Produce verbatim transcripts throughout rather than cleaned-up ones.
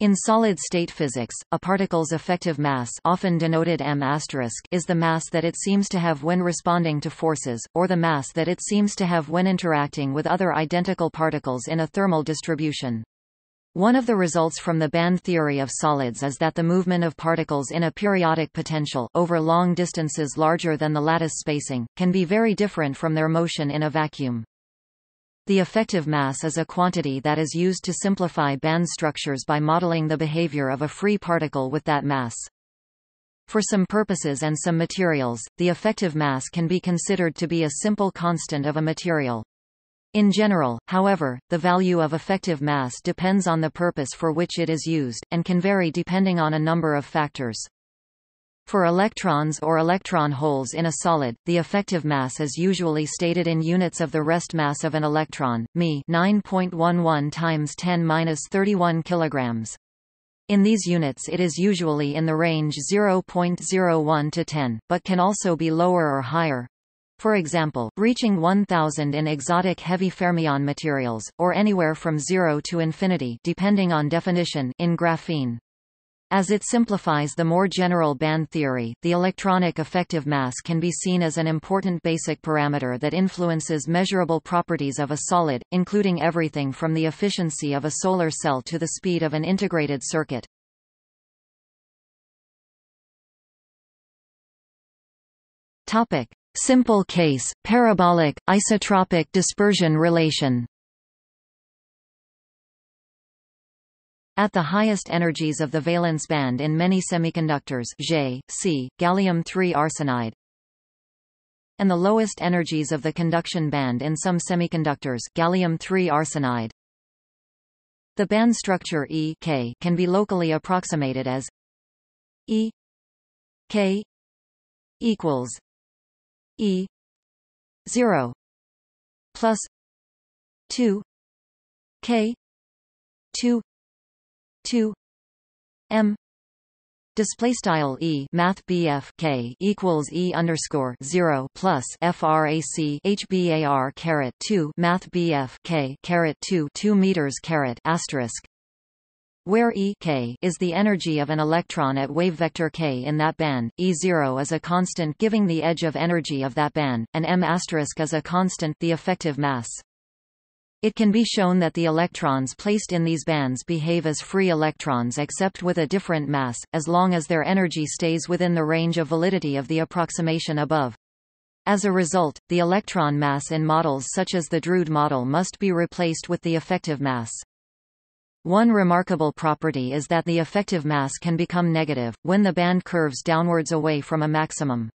In solid-state physics, a particle's effective mass, often denoted m*, is the mass that it seems to have when responding to forces, or the mass that it seems to have when interacting with other identical particles in a thermal distribution. One of the results from the band theory of solids is that the movement of particles in a periodic potential, over long distances larger than the lattice spacing, can be very different from their motion in a vacuum. The effective mass is a quantity that is used to simplify band structures by modeling the behavior of a free particle with that mass. For some purposes and some materials, the effective mass can be considered to be a simple constant of a material. In general, however, the value of effective mass depends on the purpose for which it is used, and can vary depending on a number of factors. For electrons or electron holes in a solid, the effective mass is usually stated in units of the rest mass of an electron, m e, nine point one one times ten to the minus thirty-one kilograms. In these units it is usually in the range zero point zero one to ten, but can also be lower or higher. For example, reaching one thousand in exotic heavy fermion materials, or anywhere from zero to infinity depending on definition in graphene. As it simplifies the more general band theory, the electronic effective mass can be seen as an important basic parameter that influences measurable properties of a solid, including everything from the efficiency of a solar cell to the speed of an integrated circuit. Topic: Simple case, parabolic, isotropic dispersion relation. At the highest energies of the valence band in many semiconductors, J, C, gallium three arsenide, and the lowest energies of the conduction band in some semiconductors, gallium three arsenide, the band structure E K can be locally approximated as E K equals E zero plus two K two two M display style E math B F K equals E underscore zero plus frac H bar carrot two math B F K carrot two two meters carrot asterisk, where E K is the energy of an electron at wave vector K in that band, E zero is a constant giving the edge of energy of that band, and M asterisk is a constant, the effective mass. It can be shown that the electrons placed in these bands behave as free electrons except with a different mass, as long as their energy stays within the range of validity of the approximation above. As a result, the electron mass in models such as the Drude model must be replaced with the effective mass. One remarkable property is that the effective mass can become negative, when the band curves downwards away from a maximum.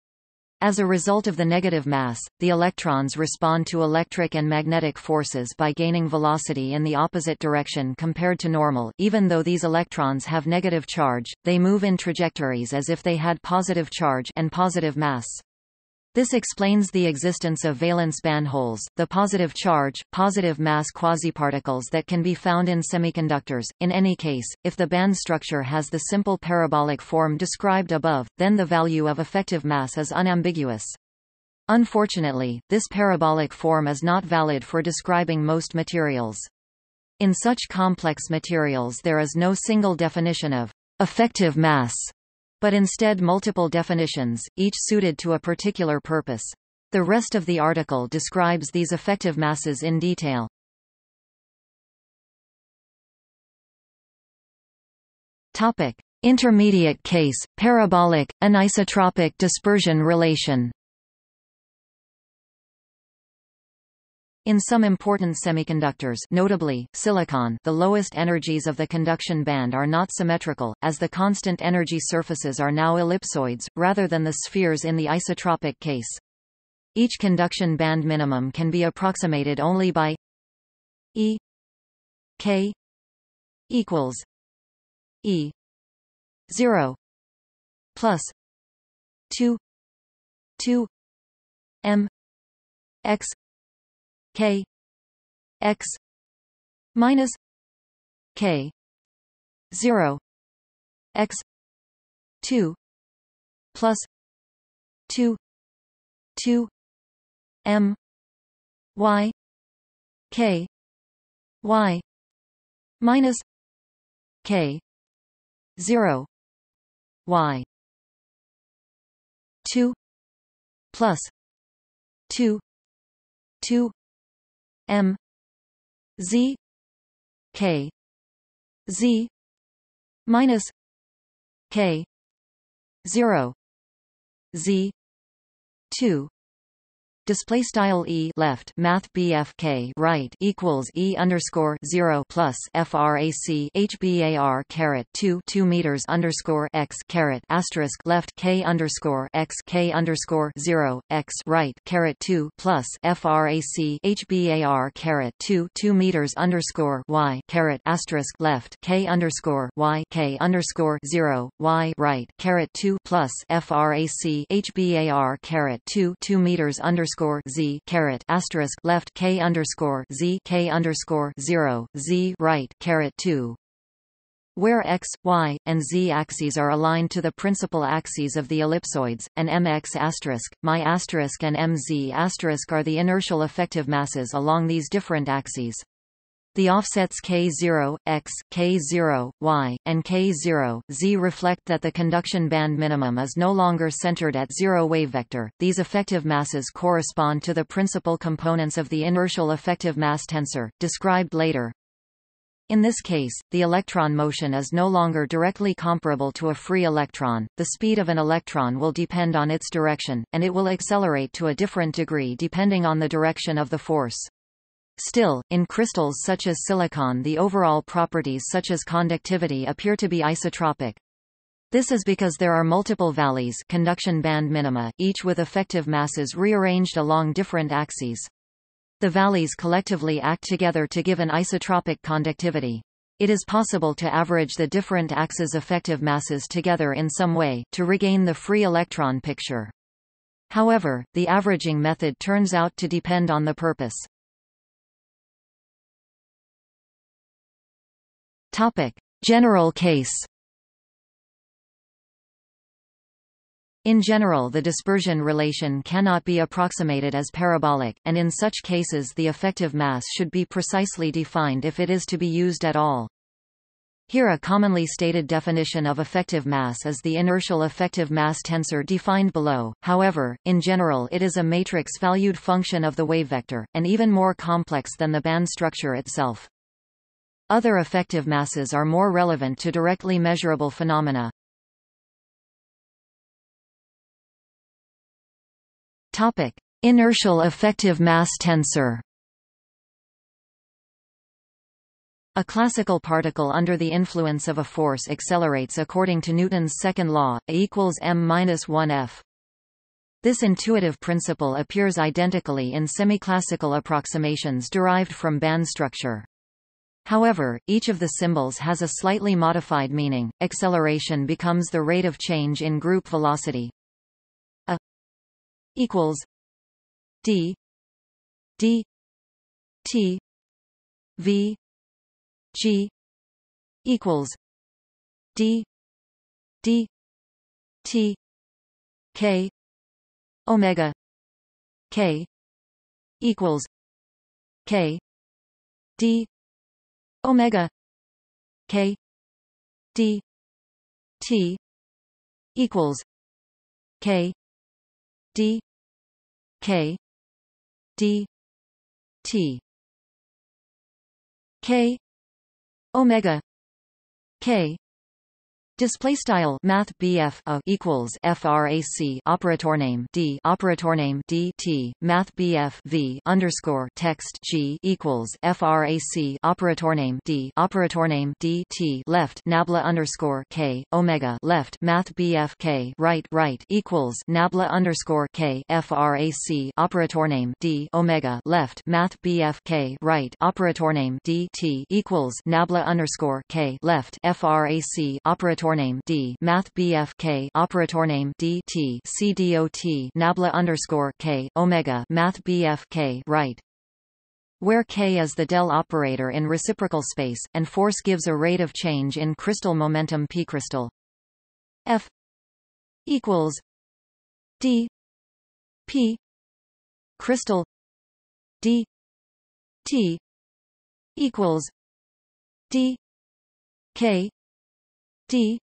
As a result of the negative mass, the electrons respond to electric and magnetic forces by gaining velocity in the opposite direction compared to normal. Even though these electrons have negative charge, they move in trajectories as if they had positive charge and positive mass. This explains the existence of valence band holes, the positive charge, positive mass quasiparticles that can be found in semiconductors. In any case, if the band structure has the simple parabolic form described above, then the value of effective mass is unambiguous. Unfortunately, this parabolic form is not valid for describing most materials. In such complex materials, there is no single definition of effective mass, but instead multiple definitions, each suited to a particular purpose. The rest of the article describes these effective masses in detail. Topic: Intermediate case, parabolic, anisotropic dispersion relation. In some important semiconductors, notably silicon, the lowest energies of the conduction band are not symmetrical, as the constant energy surfaces are now ellipsoids, rather than the spheres in the isotropic case. Each conduction band minimum can be approximated only by E K equals E zero plus two two M X K X minus K zero X two plus two two M Y K Y minus K zero y two plus two two m z k z minus k zero z two. Display style E left math B F K right equals E underscore zero plus FRAC HBAR carrot two two meters underscore x carrot asterisk left K underscore x K underscore zero x right carrot two plus FRAC HBAR carrot two two meters underscore y carrot asterisk left K underscore y K underscore zero y right carrot two plus FRAC HBAR carrot two two meters underscore z caret asterisk left k underscore z k underscore zero z right caret two, where x, y, and z axes are aligned to the principal axes of the ellipsoids, and mx asterisk, my asterisk, and mz asterisk are the inertial effective masses along these different axes. The offsets k zero, x, k zero, y, and k zero, z reflect that the conduction band minimum is no longer centered at zero wave vector. These effective masses correspond to the principal components of the inertial effective mass tensor, described later. In this case, the electron motion is no longer directly comparable to a free electron. The speed of an electron will depend on its direction, and it will accelerate to a different degree depending on the direction of the force. Still, in crystals such as silicon, the overall properties such as conductivity appear to be isotropic. This is because there are multiple valleys, conduction band minima, each with effective masses rearranged along different axes. The valleys collectively act together to give an isotropic conductivity. It is possible to average the different axes' effective masses together in some way, to regain the free electron picture. However, the averaging method turns out to depend on the purpose. Topic: General case. In general, the dispersion relation cannot be approximated as parabolic, and in such cases the effective mass should be precisely defined if it is to be used at all. Here a commonly stated definition of effective mass is the inertial effective mass tensor defined below. However, in general it is a matrix-valued function of the wavevector, and even more complex than the band structure itself. Other effective masses are more relevant to directly measurable phenomena. Topic: Inertial effective mass tensor. A classical particle under the influence of a force accelerates according to Newton's second law, A equals m minus one F. This intuitive principle appears identically in semiclassical approximations derived from band structure. However, each of the symbols has a slightly modified meaning. Acceleration becomes the rate of change in group velocity. A equals d d t v g equals d d t k omega k equals k d omega k d t equals k d k d t k omega k. Display style math B F a equals frac operator name d operator name d t math B F v underscore text g equals frac operator name d operator name d t left nabla underscore k omega left math B F k right right equals nabla underscore k frac operator name d omega left math B F k right operator name d t equals nabla underscore k left frac operator name d math bf k operator name d t c dot nabla underscore k omega math bf k right, where k is the del operator in reciprocal space, and force gives a rate of change in crystal momentum p. Crystal f equals d p crystal d t equals d k d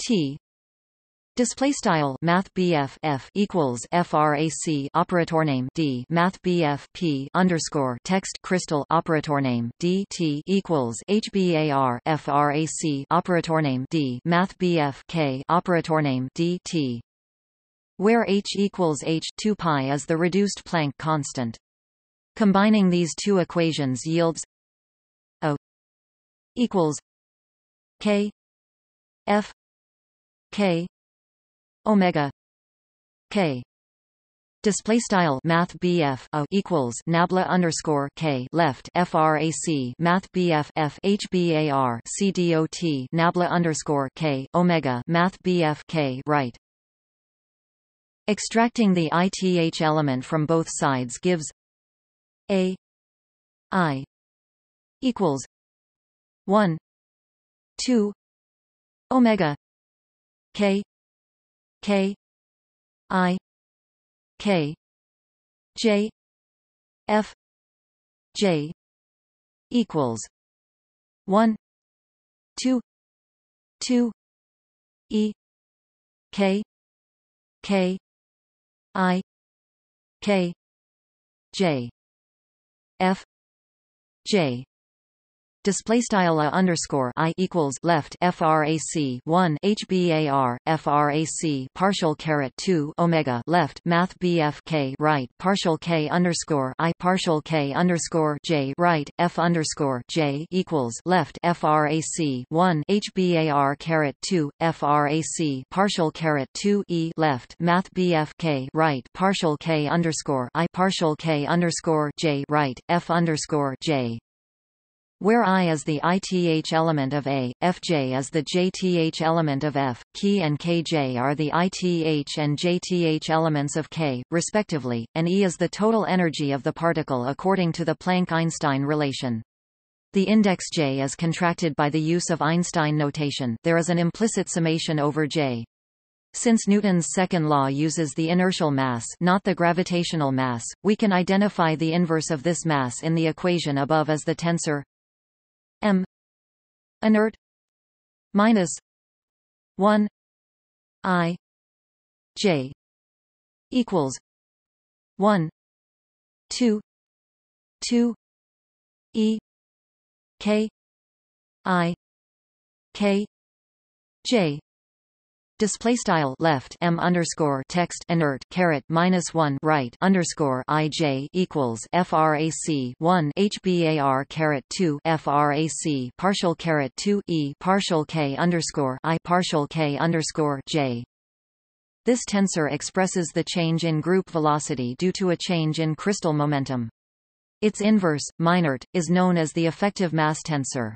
T display style math B F F equals frac operator name D math B F P underscore text crystal operator name D T equals HBAR frac operator name D math B F K operator name D T where H equals H two pi is the reduced Planck constant. Combining these two equations yields O equals K F K omega K. Display style math B F O equals nabla underscore K left frac math B F F HBAR CDOT nabla underscore K omega math B F K right. Extracting the I T H element from both sides gives A I equals one two omega K K I K J F J equals one two two E K K I K J F J display style a underscore I equals left frac one hbar frac partial caret two omega left math bf k right partial k underscore I partial k underscore j right f underscore j equals left frac one hbar caret two frac partial caret two e left math bf k right partial k underscore I partial k underscore j right f underscore j where I is the I T H element of A, F J is the J T H element of F, K and K J are the I T H and J T H elements of K, respectively, and E is the total energy of the particle according to the Planck-Einstein relation. The index J is contracted by the use of Einstein notation. There is an implicit summation over J. Since Newton's second law uses the inertial mass, not the gravitational mass, we can identify the inverse of this mass in the equation above as the tensor M inert minus one I J equals one two two E K I K J display style left m underscore text inert caret minus one right underscore I j equals frac one hbar caret two frac partial caret two e partial k underscore I partial k underscore j. This tensor expresses the change in group velocity due to a change in crystal momentum. Its inverse, minort, is known as the effective mass tensor.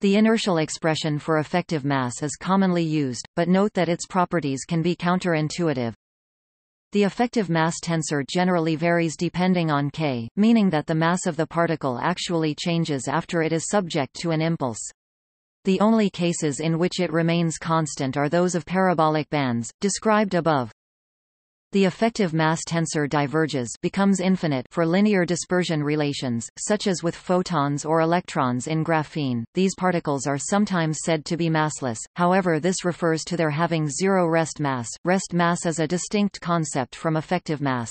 The inertial expression for effective mass is commonly used, but note that its properties can be counterintuitive. The effective mass tensor generally varies depending on K, meaning that the mass of the particle actually changes after it is subject to an impulse. The only cases in which it remains constant are those of parabolic bands, described above. The effective mass tensor diverges becomes infinite for linear dispersion relations, such as with photons or electrons in graphene. These particles are sometimes said to be massless, however this refers to their having zero rest mass. Rest mass is a distinct concept from effective mass.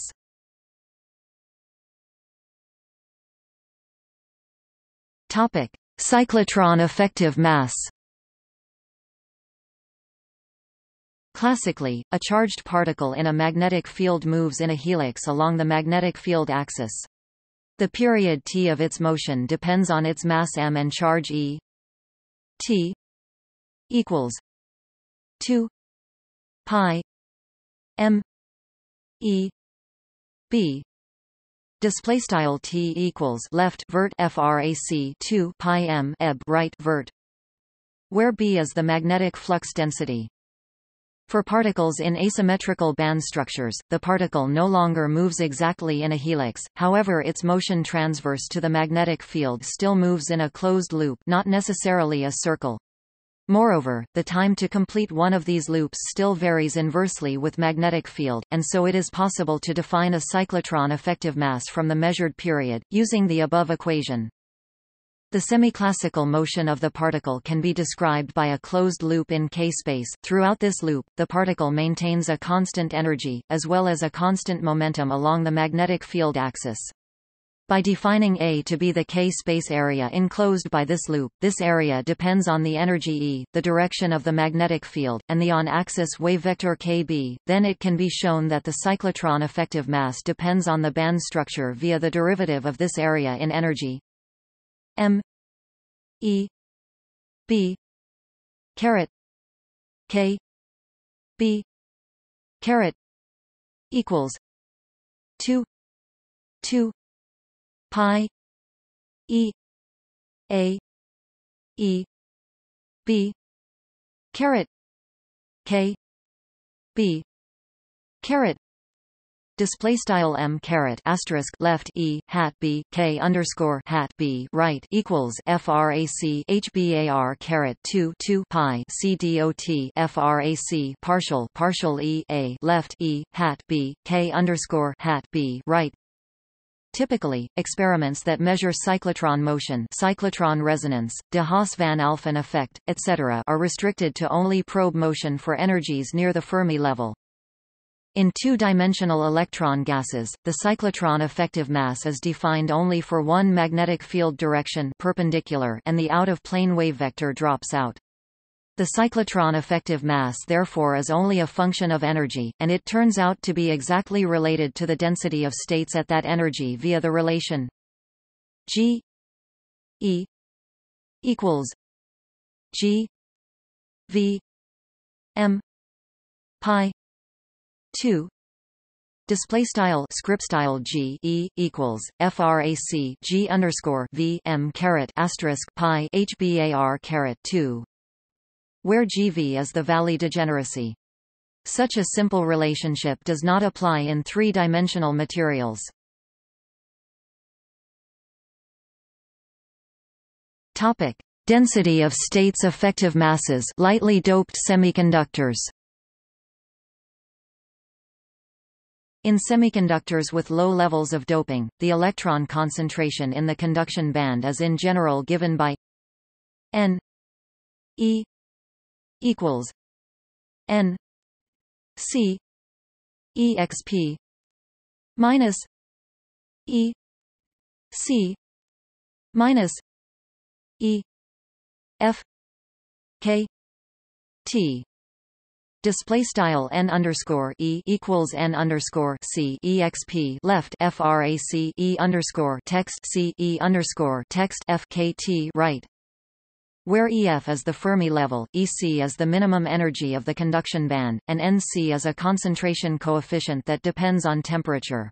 Cyclotron effective mass. Classically, a charged particle in a magnetic field moves in a helix along the magnetic field axis. The period T of its motion depends on its mass m and charge E. T equals two pi m E b. Display style T equals left vert frac two pi m eb right vert, where B is the magnetic flux density. For particles in asymmetrical band structures, the particle no longer moves exactly in a helix, however its motion transverse to the magnetic field still moves in a closed loop, not necessarily a circle. Moreover, the time to complete one of these loops still varies inversely with magnetic field, and so it is possible to define a cyclotron effective mass from the measured period, using the above equation. The semiclassical motion of the particle can be described by a closed loop in K-space. Throughout this loop, the particle maintains a constant energy, as well as a constant momentum along the magnetic field axis. By defining A to be the K-space area enclosed by this loop, this area depends on the energy E, the direction of the magnetic field, and the on-axis wave vector K B, then it can be shown that the cyclotron effective mass depends on the band structure via the derivative of this area in energy. M E B caret K B caret equals two two pi E A E B caret K B caret display style m caret asterisk left e hat b k underscore hat b right equals frac hbar caret two two pi c dot frac partial partial e a left e hat b k underscore hat b right. Typically, experiments that measure cyclotron motion, cyclotron resonance, de Haas van Alphen effect, et cetera, are restricted to only probe motion for energies near the Fermi level. In two-dimensional electron gases, the cyclotron effective mass is defined only for one magnetic field direction perpendicular and the out-of-plane wave vector drops out. The cyclotron effective mass therefore is only a function of energy, and it turns out to be exactly related to the density of states at that energy via the relation G E equals G V M pi two display style script style G E equals frac G underscore V M caret asterisk pi hbar caret two, where G V is the Valley degeneracy. Such a simple relationship does not apply in three-dimensional materials. Topic: density of states effective masses, lightly doped semiconductors. In semiconductors with low levels of doping, the electron concentration in the conduction band is in general given by N E equals N C exp minus E C minus E F K T. Display style n underscore e equals n underscore c exp left frac e underscore text c e underscore text f k t right, where E F is the Fermi level, E C is the minimum energy of the conduction band, and N C is a concentration coefficient that depends on temperature.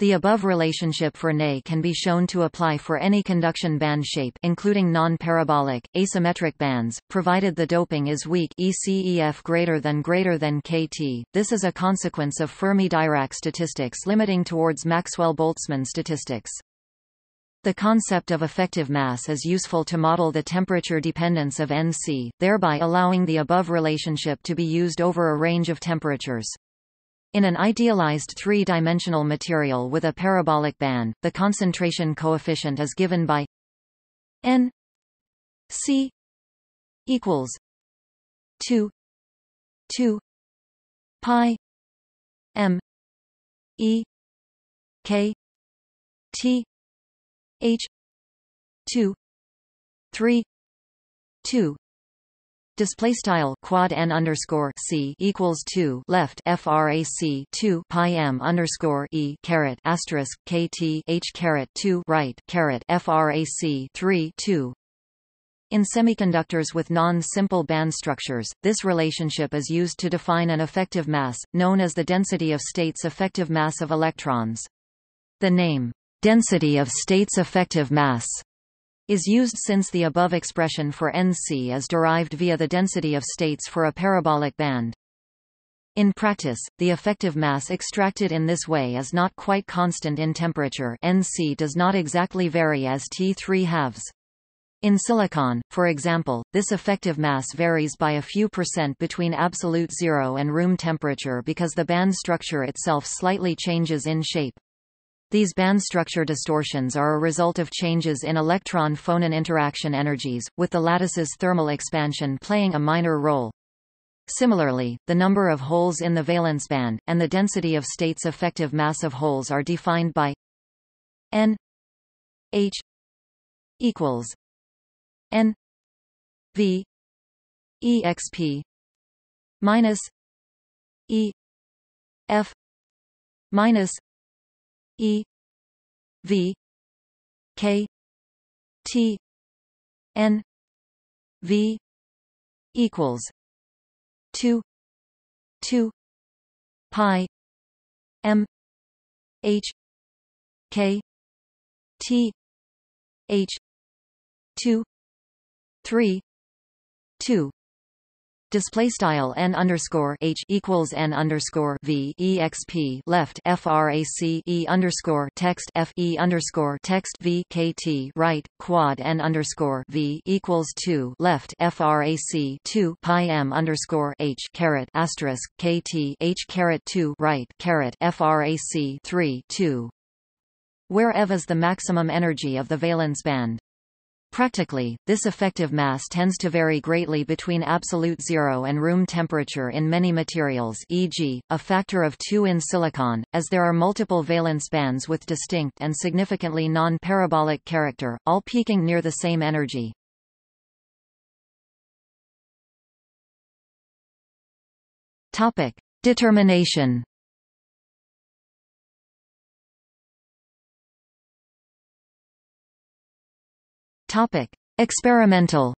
The above relationship for N A can be shown to apply for any conduction band shape, including non-parabolic, asymmetric bands, provided the doping is weak. E C E F greater than greater than K T. This is a consequence of Fermi-Dirac statistics limiting towards Maxwell-Boltzmann statistics. The concept of effective mass is useful to model the temperature dependence of N C, thereby allowing the above relationship to be used over a range of temperatures. In an idealized three-dimensional material with a parabolic band, the concentration coefficient is given by N C equals two two pi m e k t h two three two. Display style quad n underscore c equals two left frac two pi m underscore e caret asterisk k t h caret two right caret frac three two. In semiconductors with non-simple band structures, this relationship is used to define an effective mass, known as the density of states effective mass of electrons. The name density of states effective mass is used since the above expression for N C is derived via the density of states for a parabolic band. In practice, the effective mass extracted in this way is not quite constant in temperature. N C does not exactly vary as T three halves. In silicon, for example, this effective mass varies by a few percent between absolute zero and room temperature because the band structure itself slightly changes in shape. These band structure distortions are a result of changes in electron-phonon interaction energies, with the lattice's thermal expansion playing a minor role. Similarly, the number of holes in the valence band, and the density of states' effective mass of holes are defined by n h equals n v exp minus e f minus e v k t n v equals two two pi m h k t h two three two Display style n underscore h equals n underscore v exp left frac e underscore text f e underscore text v k t right quad n underscore v equals two left frac two pi m underscore h caret asterisk k t h caret two right caret frac three two, where ev is the maximum energy of the valence band. Practically, this effective mass tends to vary greatly between absolute zero and room temperature in many materials, for example, a factor of two in silicon, as there are multiple valence bands with distinct and significantly non-parabolic character, all peaking near the same energy. Topic: Determination. Topic: Experimental.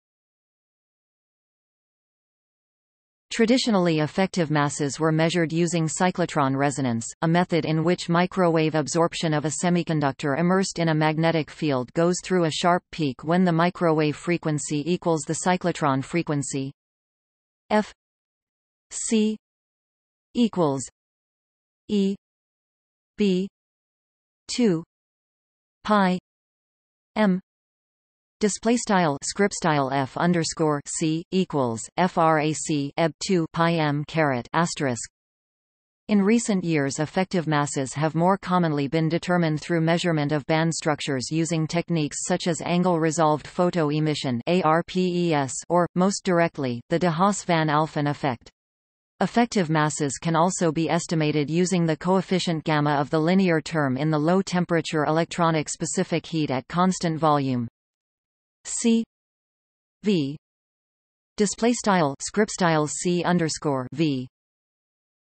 Traditionally, effective masses were measured using cyclotron resonance, a method in which microwave absorption of a semiconductor immersed in a magnetic field goes through a sharp peak when the microwave frequency equals the cyclotron frequency. F C equals E B two pi M. Display style script style f underscore c equals frac eb two pi m caret asterisk. In recent years, effective masses have more commonly been determined through measurement of band structures using techniques such as angle-resolved photoemission (ARPES) or, most directly, the de Haas van Alphen effect. Effective masses can also be estimated using the coefficient gamma of the linear term in the low-temperature electronic specific heat at constant volume. C V display style script style C underscore V.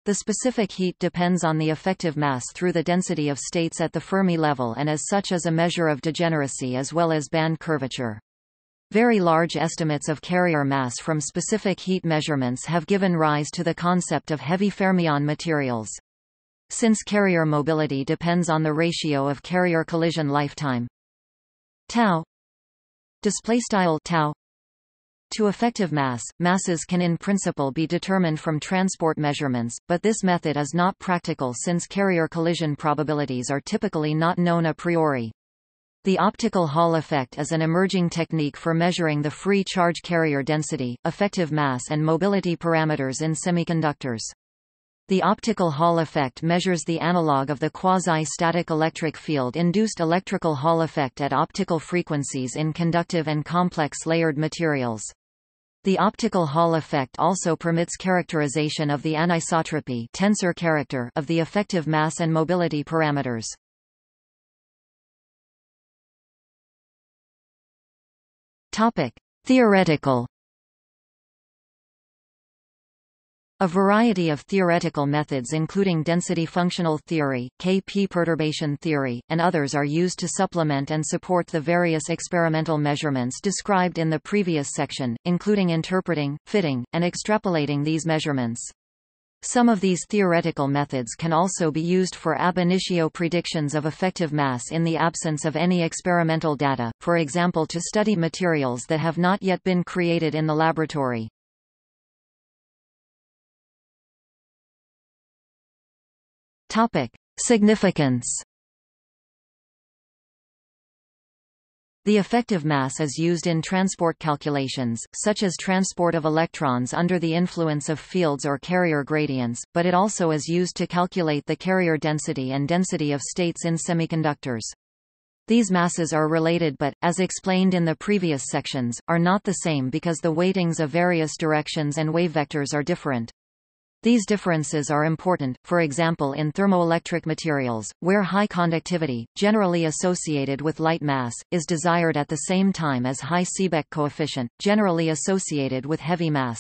The specific heat depends on the effective mass through the density of states at the Fermi level, and as such is a measure of degeneracy as well as band curvature. Very large estimates of carrier mass from specific heat measurements have given rise to the concept of heavy fermion materials. Since carrier mobility depends on the ratio of carrier collision lifetime tau Display style tau to effective mass, masses can in principle be determined from transport measurements, but this method is not practical since carrier collision probabilities are typically not known a priori. The optical Hall effect is an emerging technique for measuring the free charge carrier density, effective mass and mobility parameters in semiconductors. The optical Hall effect measures the analog of the quasi-static electric field-induced electrical Hall effect at optical frequencies in conductive and complex layered materials. The optical Hall effect also permits characterization of the anisotropy tensor character of the effective mass and mobility parameters. Topic: Theoretical. A variety of theoretical methods including density functional theory, K P perturbation theory, and others are used to supplement and support the various experimental measurements described in the previous section, including interpreting, fitting, and extrapolating these measurements. Some of these theoretical methods can also be used for ab initio predictions of effective mass in the absence of any experimental data, for example to study materials that have not yet been created in the laboratory. Topic: Significance. The effective mass is used in transport calculations, such as transport of electrons under the influence of fields or carrier gradients, but it also is used to calculate the carrier density and density of states in semiconductors. These masses are related but, as explained in the previous sections, are not the same because the weightings of various directions and wavevectors are different. These differences are important, for example in thermoelectric materials, where high conductivity, generally associated with light mass, is desired at the same time as high Seebeck coefficient, generally associated with heavy mass.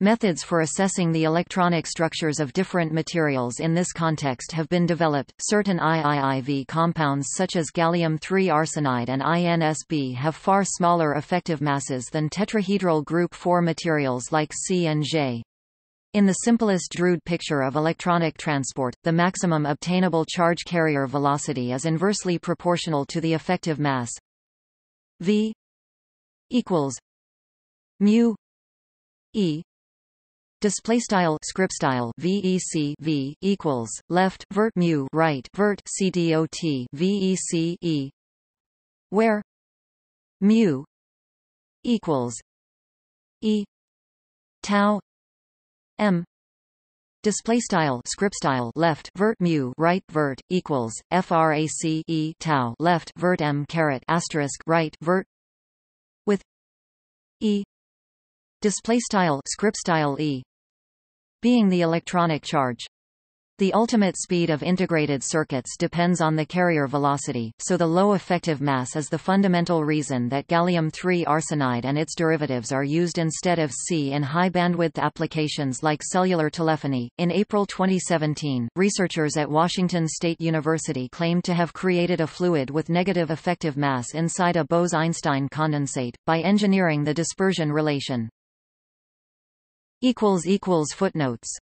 Methods for assessing the electronic structures of different materials in this context have been developed. Certain I I I V compounds such as gallium three arsenide and InSb have far smaller effective masses than tetrahedral group four materials like C and J. In the simplest Drude picture of electronic transport, the maximum obtainable charge carrier velocity is inversely proportional to the effective mass. V equals mu e. Display style script style vec v equals left vert mu right vert c dot vec e, where mu equals e tau m. Display style script style left vert mu right vert equals frac e tau left vert m caret asterisk right vert, with e display style script style e being the electronic charge. The ultimate speed of integrated circuits depends on the carrier velocity, so the low effective mass is the fundamental reason that gallium three arsenide and its derivatives are used instead of C in high bandwidth applications like cellular telephony. In April twenty seventeen, researchers at Washington State University claimed to have created a fluid with negative effective mass inside a Bose-Einstein condensate by engineering the dispersion relation. Footnotes.